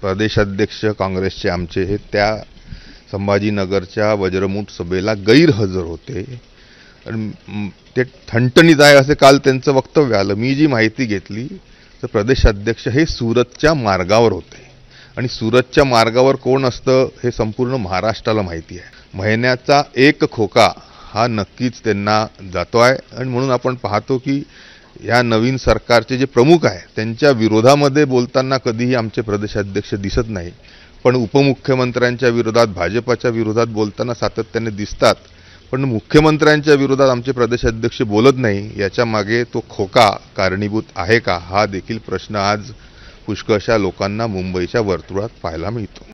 प्रदेशाध्यक्ष काँग्रेसचे आमचे हे त्या संभाजीनगरच्या वज्रमूठ सभेला गैरहजर होते आणि ते ठणठणीत आहे असे काल त्यांचं वक्तव्य आलं। मी जी माहिती घेतली तर प्रदेशाध्यक्ष हे सूरतच्या मार्गावर होते आणि सूरतच्या मार्गावर कोण असतं हे संपूर्ण महाराष्ट्राला माहिती आहे। महिन्याचा एक खोका हा नक्कीच त्यांना जातो आहे आणि म्हणून आपण पाहतो की या नवीन सरकारचे जे प्रमुख आहे त्यांच्या विरोधामध्ये बोलताना कधीही आमचे प्रदेशाध्यक्ष दिसत नाही, पण उपमुख्यमंत्र्यांच्या विरोधात भाजपाच्या विरोधात बोलताना सातत्याने दिसतात, पण मुख्यमंत्र्यांच्या विरोधात आमचे प्रदेशाध्यक्ष बोलत नाही। याच्या मागे तो खोका कारणीभूत आहे का हा देखील प्रश्न आज पुष्कळशा लोकांना मुंबईच्या वर्तुळात पाहायला मिळतो।